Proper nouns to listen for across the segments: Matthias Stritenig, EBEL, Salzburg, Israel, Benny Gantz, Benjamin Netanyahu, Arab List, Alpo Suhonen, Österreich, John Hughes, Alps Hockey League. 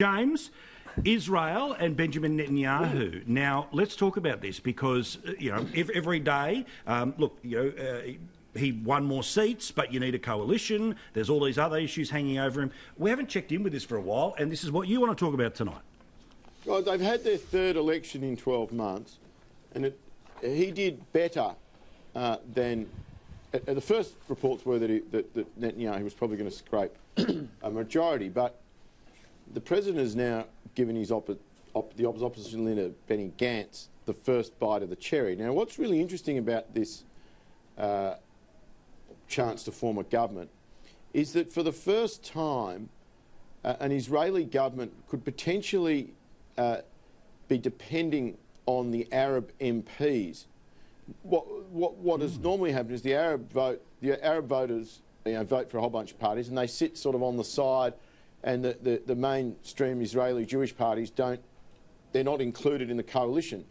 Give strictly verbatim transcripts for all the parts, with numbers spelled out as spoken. James, Israel and Benjamin Netanyahu. Now, let's talk about this because, you know, every day, um, look, you know, uh, he won more seats, but you need a coalition. There's all these other issues hanging over him. We haven't checked in with this for a while, and this is what you want to talk about tonight. Well, they've had their third election in twelve months, and it, he did better uh, than... Uh, the first reports were that, he, that, that Netanyahu was probably going to scrape a majority, but the president has now given his oppo op the opposition leader, Benny Gantz, the first bite of the cherry. Now, what's really interesting about this uh, chance to form a government is that for the first time, uh, an Israeli government could potentially uh, be depending on the Arab M Ps. What, what, what has mm. normally happened is the Arab vote, the Arab voters you know, vote for a whole bunch of parties and they sit sort of on the side, and the, the, the mainstream Israeli Jewish parties don't, they're not included in the coalition.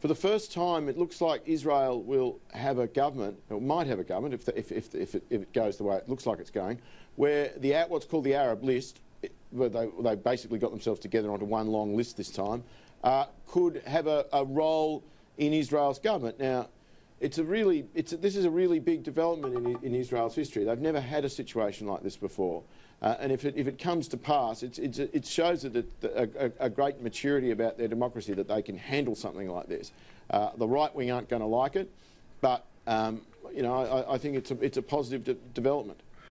For the first time, it looks like Israel will have a government, or might have a government, if, the, if, if, if, it, if it goes the way it looks like it's going, where the what's called the Arab List, it, where they, they basically got themselves together onto one long list this time, uh, could have a, a role in Israel's government. Now, it's a really, it's a, this is a really big development in, in Israel's history. They've never had a situation like this before. Uh, and if it, if it comes to pass, it's, it's, it shows that a, a, a great maturity about their democracy, that they can handle something like this. Uh, the right wing aren't going to like it, but um, you know, I, I think it's a, it's a positive de development.